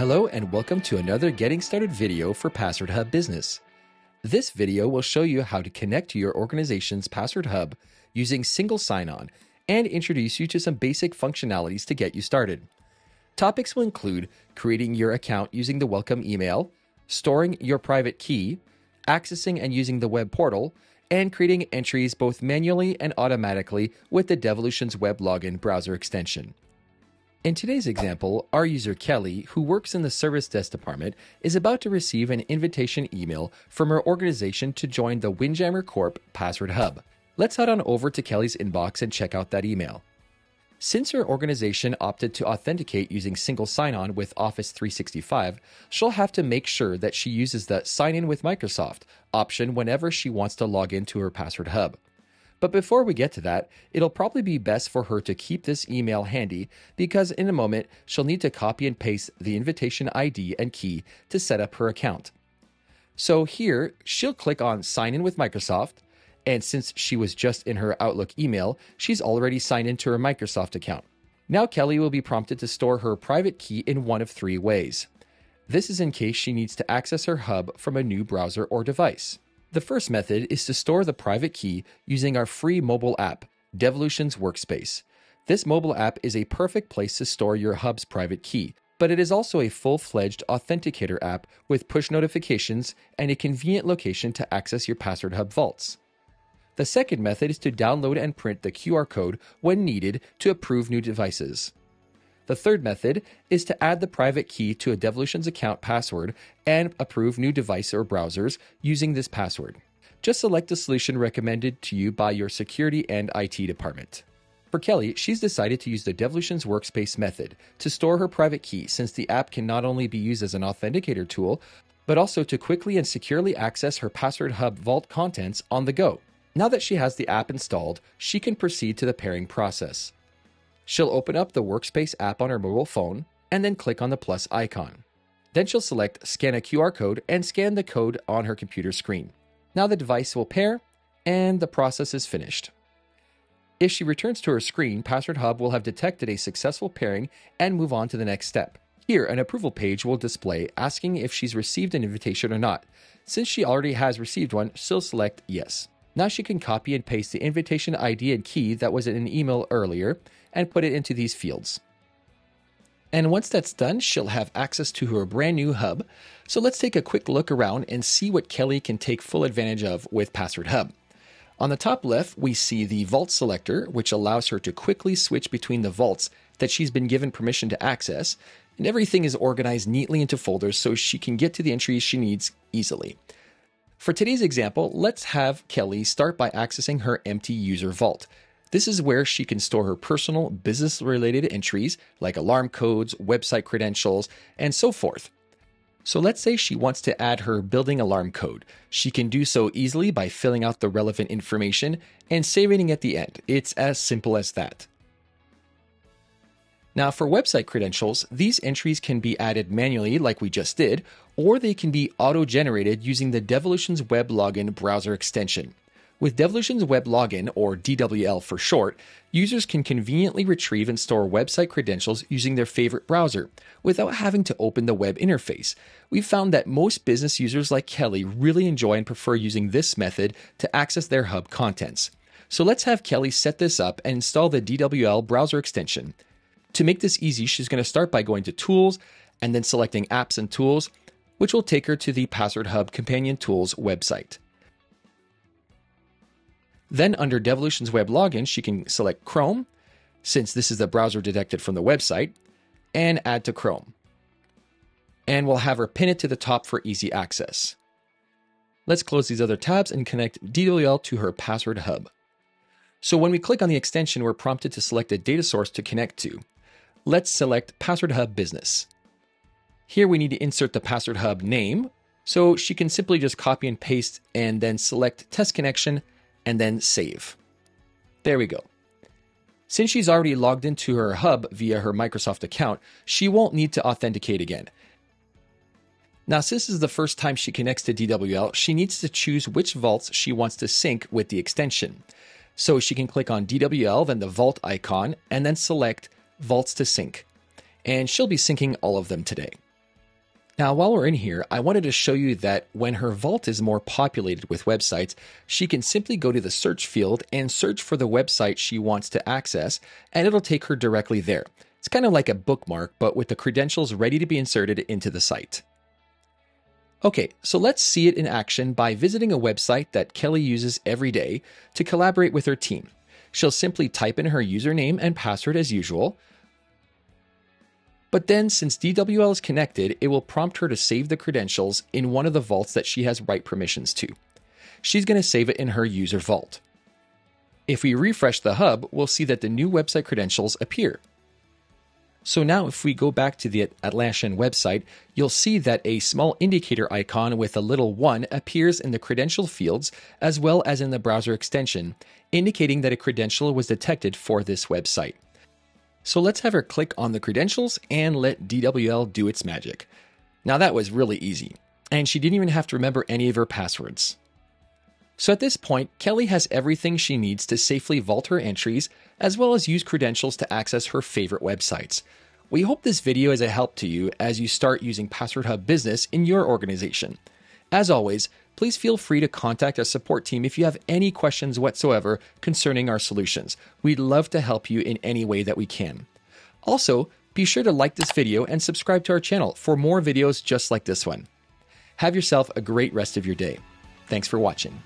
Hello and welcome to another Getting Started video for Password Hub Business. This video will show you how to connect to your organization's Password Hub using single sign-on and introduce you to some basic functionalities to get you started. Topics will include creating your account using the welcome email, storing your private key, accessing and using the web portal, and creating entries both manually and automatically with the Devolutions Web Login browser extension. In today's example, our user Kelly, who works in the service desk department, is about to receive an invitation email from her organization to join the Windjammer Corp Password Hub. Let's head on over to Kelly's inbox and check out that email. Since her organization opted to authenticate using single sign-on with Office 365, she'll have to make sure that she uses the Sign In with Microsoft option whenever she wants to log into her Password Hub. But before we get to that, it'll probably be best for her to keep this email handy because in a moment, she'll need to copy and paste the invitation ID and key to set up her account. So here, she'll click on Sign In with Microsoft, and since she was just in her Outlook email, she's already signed into her Microsoft account. Now Kelly will be prompted to store her private key in one of three ways. This is in case she needs to access her hub from a new browser or device. The first method is to store the private key using our free mobile app, Devolutions Workspace. This mobile app is a perfect place to store your hub's private key, but it is also a full-fledged authenticator app with push notifications and a convenient location to access your Password Hub vaults. The second method is to download and print the QR code when needed to approve new devices. The third method is to add the private key to a Devolutions account password and approve new device or browsers using this password. Just select the solution recommended to you by your security and IT department. For Kelly, she's decided to use the Devolutions Workspace method to store her private key since the app can not only be used as an authenticator tool, but also to quickly and securely access her Password Hub vault contents on the go. Now that she has the app installed, she can proceed to the pairing process. She'll open up the Workspace app on her mobile phone and then click on the plus icon. Then she'll select Scan a QR code and scan the code on her computer screen. Now the device will pair and the process is finished. If she returns to her screen, Password Hub will have detected a successful pairing and move on to the next step. Here, an approval page will display asking if she's received an invitation or not. Since she already has received one, she'll select Yes. Now she can copy and paste the invitation ID and key that was in an email earlier and put it into these fields. And once that's done, she'll have access to her brand new hub. So let's take a quick look around and see what Kelly can take full advantage of with Password Hub. On the top left, we see the vault selector, which allows her to quickly switch between the vaults that she's been given permission to access. And everything is organized neatly into folders so she can get to the entries she needs easily. For today's example, let's have Kelly start by accessing her empty user vault. This is where she can store her personal business-related entries like alarm codes, website credentials, and so forth. So let's say she wants to add her building alarm code. She can do so easily by filling out the relevant information and saving it at the end. It's as simple as that. Now for website credentials, these entries can be added manually like we just did, or they can be auto-generated using the Devolutions Web Login browser extension. With Devolutions Web Login, or DWL for short, users can conveniently retrieve and store website credentials using their favorite browser without having to open the web interface. We've found that most business users like Kelly really enjoy and prefer using this method to access their hub contents. So let's have Kelly set this up and install the DWL browser extension. To make this easy, she's going to start by going to Tools and then selecting Apps and Tools, which will take her to the Password Hub Companion Tools website. Then under Devolutions Web Login, she can select Chrome, since this is the browser detected from the website, and add to Chrome. And we'll have her pin it to the top for easy access. Let's close these other tabs and connect DWL to her Password Hub. So when we click on the extension, we're prompted to select a data source to connect to. Let's select Password Hub Business. Here we need to insert the Password Hub name, so she can simply just copy and paste and then select Test Connection and then Save. There we go. Since she's already logged into her hub via her Microsoft account, she won't need to authenticate again. Now, since this is the first time she connects to DWL, she needs to choose which vaults she wants to sync with the extension. So she can click on DWL, then the vault icon, and then select Vaults to Sync. And she'll be syncing all of them today. Now, while we're in here, I wanted to show you that when her vault is more populated with websites, she can simply go to the search field and search for the website she wants to access, and it'll take her directly there. It's kind of like a bookmark, but with the credentials ready to be inserted into the site. Okay, so let's see it in action by visiting a website that Kelly uses every day to collaborate with her team. She'll simply type in her username and password as usual. But then, since DWL is connected, it will prompt her to save the credentials in one of the vaults that she has write permissions to. She's going to save it in her user vault. If we refresh the hub, we'll see that the new website credentials appear. So now if we go back to the Atlassian website, you'll see that a small indicator icon with a little one appears in the credential fields as well as in the browser extension, indicating that a credential was detected for this website. So let's have her click on the credentials and let DWL do its magic. Now that was really easy, and she didn't even have to remember any of her passwords. So at this point, Kelly has everything she needs to safely vault her entries, as well as use credentials to access her favorite websites. We hope this video is a help to you as you start using Password Hub Business in your organization. As always, please feel free to contact our support team if you have any questions whatsoever concerning our solutions. We'd love to help you in any way that we can. Also, be sure to like this video and subscribe to our channel for more videos just like this one. Have yourself a great rest of your day. Thanks for watching.